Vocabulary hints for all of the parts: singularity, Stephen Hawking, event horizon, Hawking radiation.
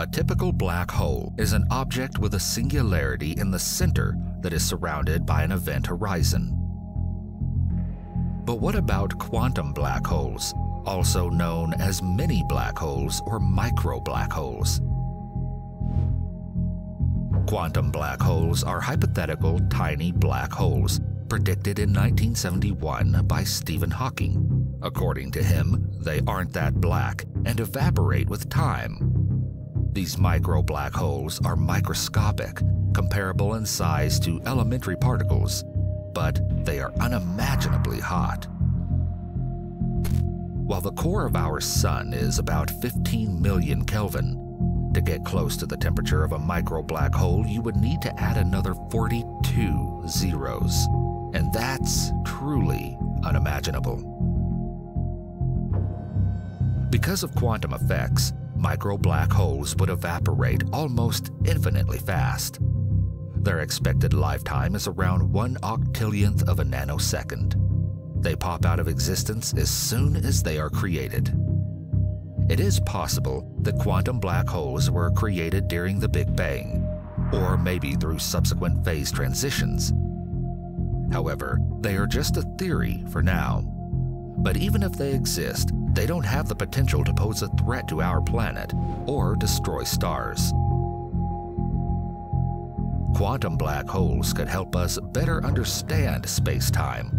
A typical black hole is an object with a singularity in the center that is surrounded by an event horizon. But what about quantum black holes, also known as mini black holes or micro black holes? Quantum black holes are hypothetical tiny black holes predicted in 1971 by Stephen Hawking. According to him, they aren't that black and evaporate with time. These micro black holes are microscopic, comparable in size to elementary particles, but they are unimaginably hot. While the core of our Sun is about 15 million Kelvin, to get close to the temperature of a micro black hole, you would need to add another 42 zeros, and that's truly unimaginable. Because of quantum effects, micro black holes would evaporate almost infinitely fast. Their expected lifetime is around 1/octillionth of a nanosecond. They pop out of existence as soon as they are created. It is possible that quantum black holes were created during the Big Bang, or maybe through subsequent phase transitions. However, they are just a theory for now. But even if they exist, they don't have the potential to pose a threat to our planet or destroy stars. Quantum black holes could help us better understand space-time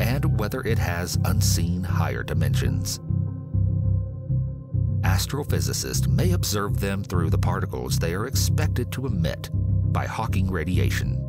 and whether it has unseen higher dimensions. Astrophysicists may observe them through the particles they are expected to emit by Hawking radiation.